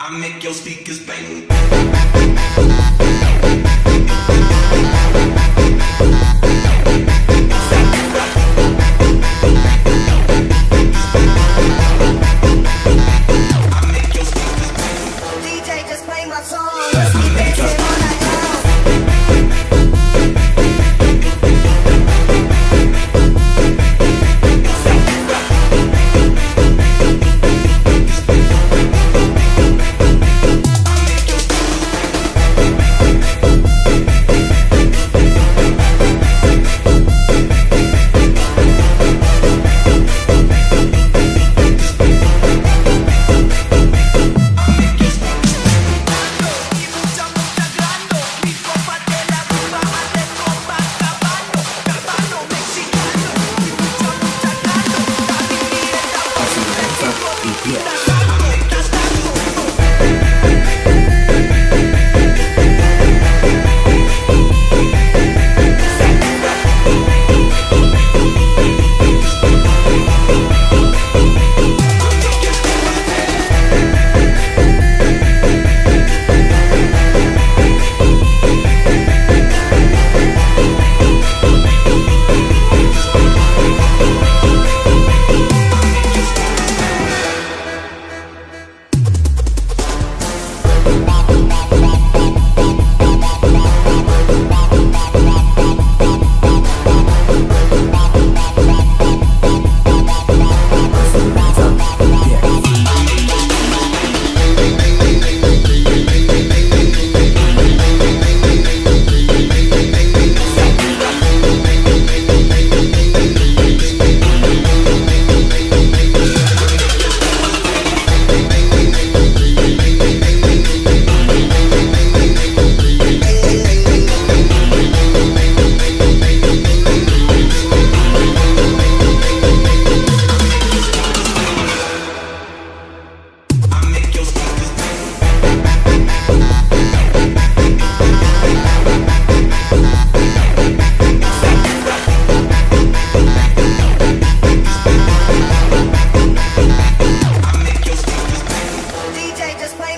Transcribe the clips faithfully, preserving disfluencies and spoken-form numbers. I make your speakers bang. I make your speakers bang. D J, just play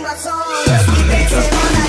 my song. I'm dancing all night.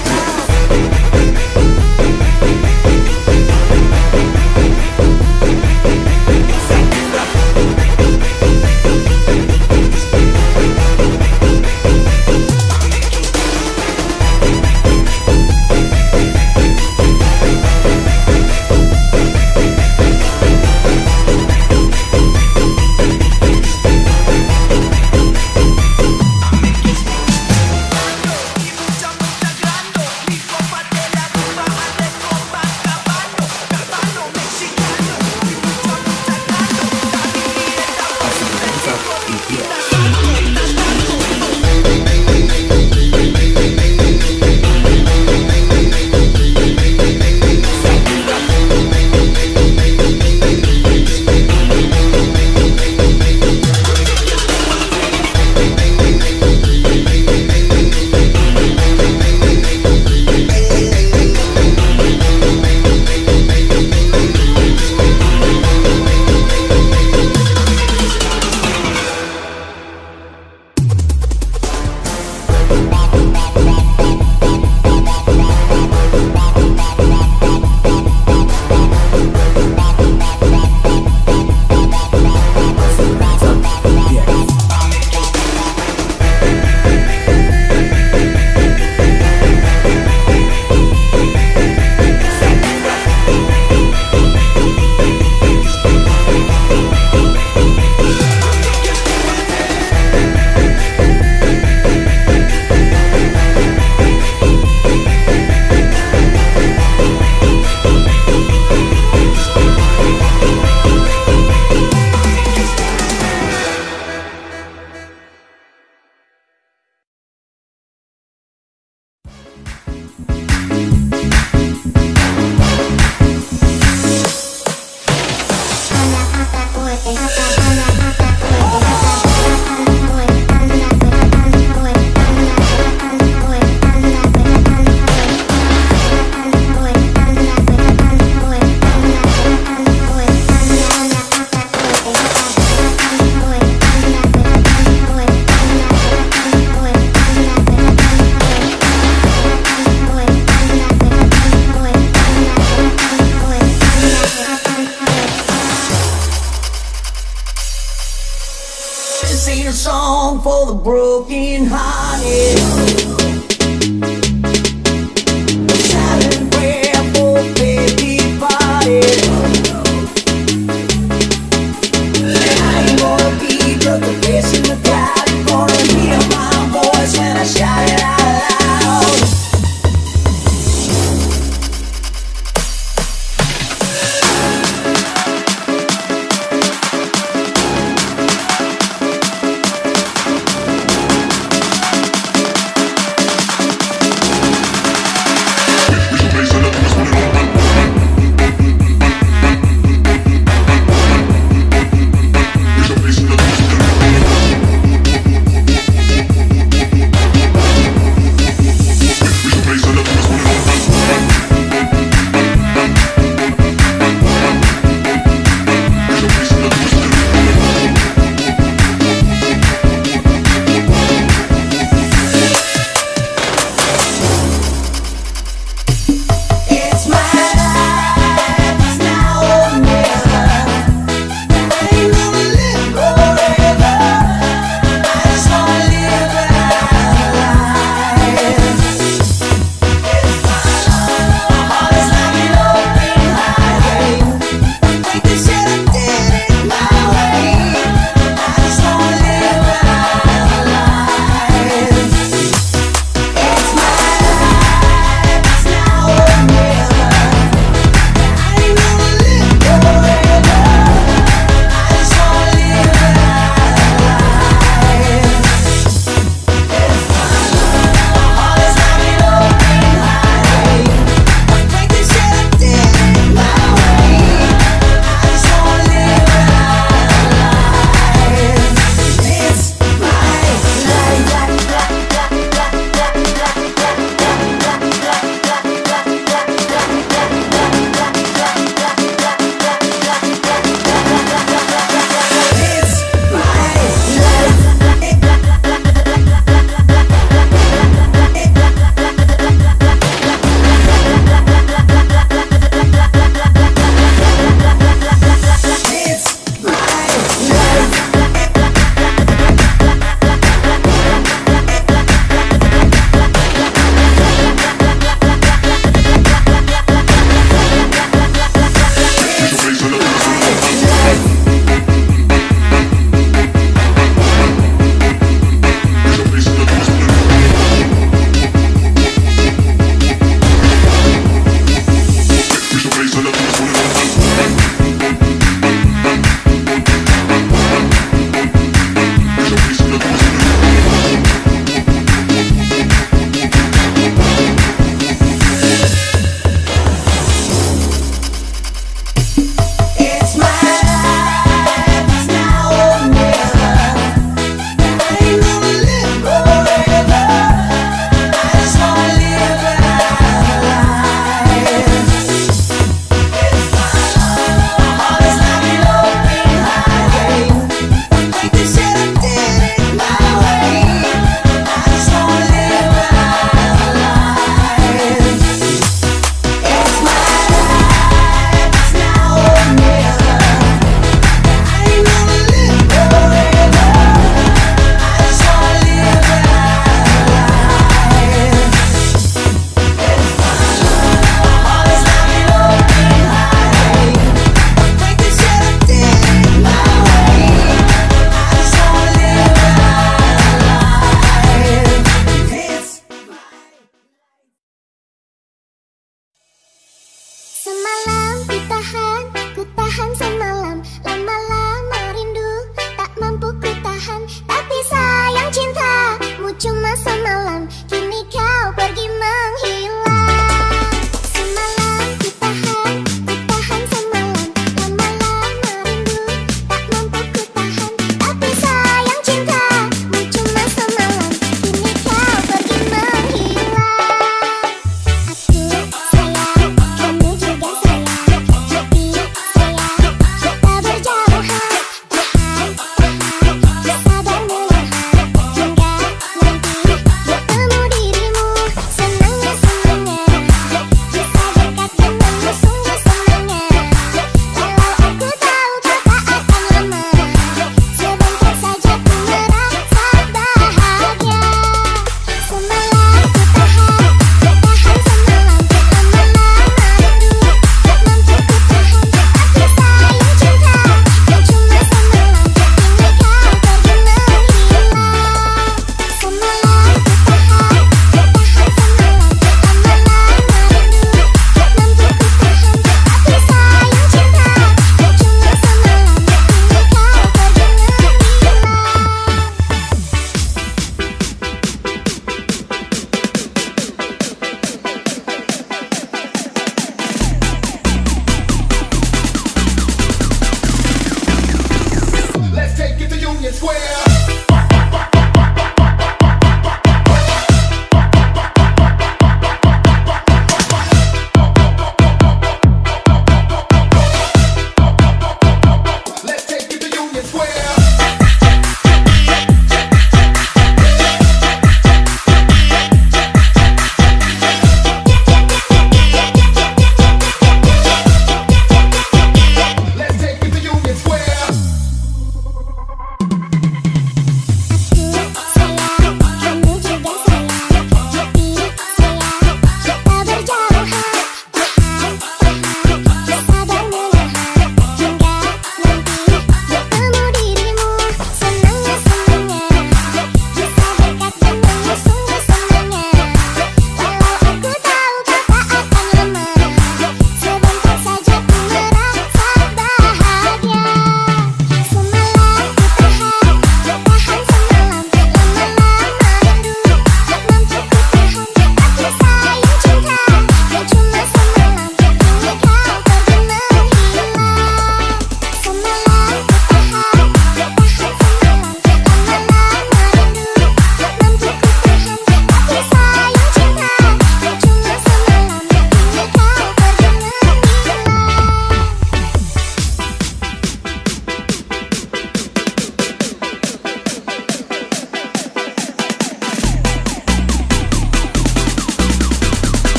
you.